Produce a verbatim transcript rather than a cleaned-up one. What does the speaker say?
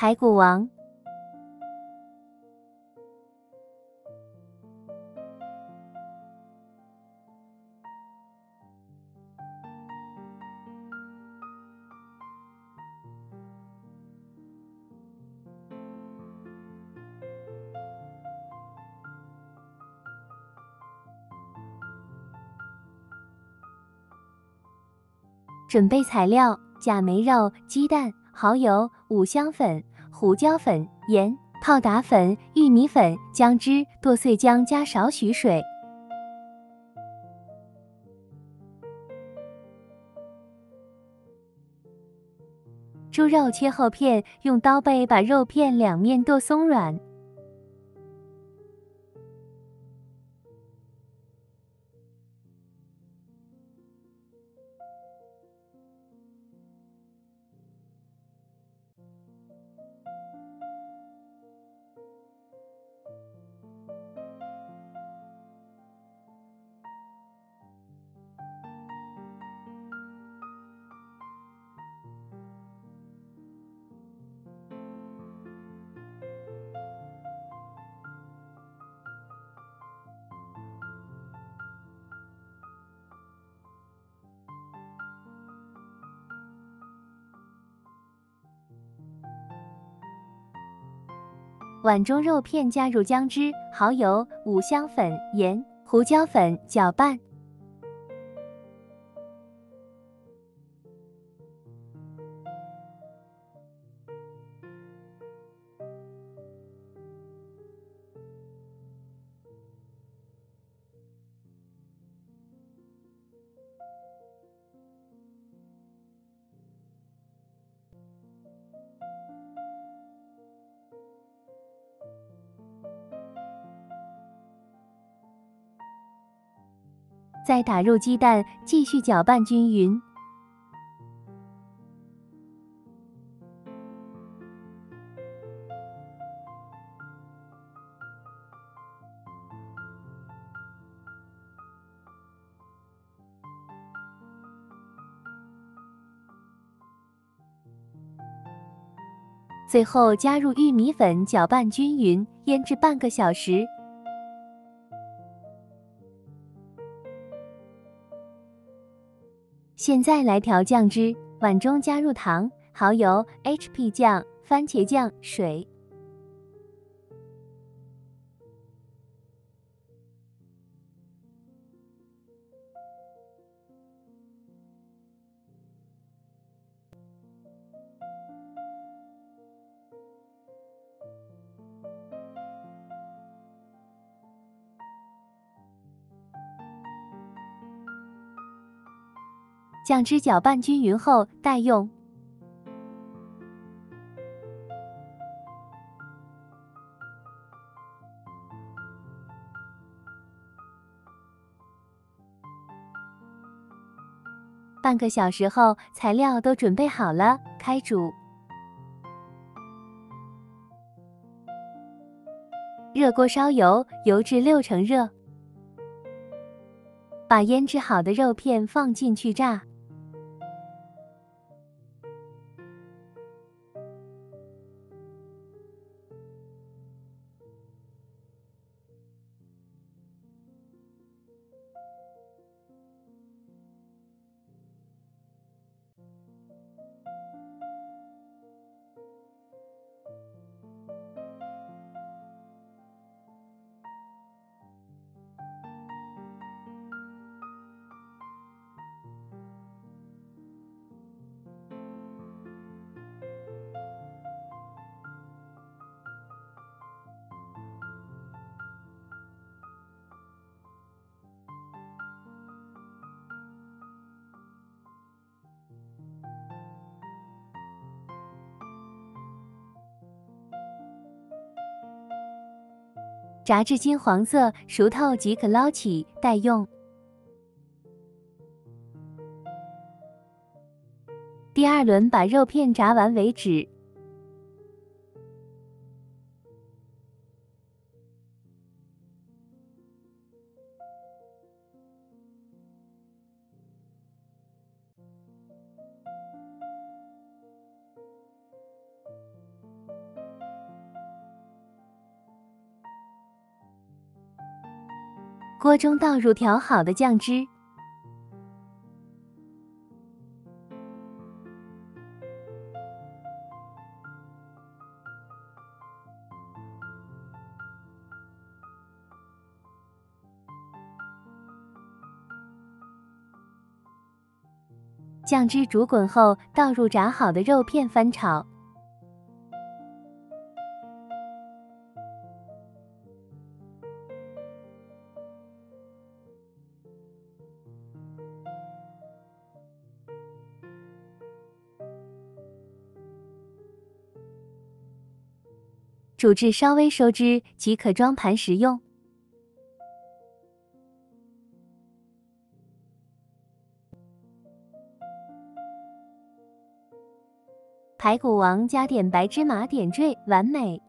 排骨王。准备材料：甲梅肉、鸡蛋、蚝油、五香粉、胡椒粉、盐、泡打粉、玉米粉、姜汁。剁碎姜，加少许水。猪肉切厚片，用刀背把肉片两面剁松软。 碗中肉片加入姜汁、蚝油、五香粉、盐、胡椒粉，搅拌。再打入鸡蛋，继续搅拌均匀。最后加入玉米粉，搅拌均匀，腌制半个小时。 现在来调酱汁，碗中加入糖、蚝油、H P 酱、番茄酱、水。酱汁搅拌均匀后待用。半个小时后，材料都准备好了，开煮。热锅烧油，油至六成热，把腌制好的肉片放进去炸。 炸至金黄色，熟透即可捞起待用。第二轮把肉片炸完为止。锅中倒入调好的酱汁，酱汁煮滚后，倒入炸好的肉片翻炒。 煮至稍微收汁即可装盘食用。排骨王加点白芝麻点缀，完美。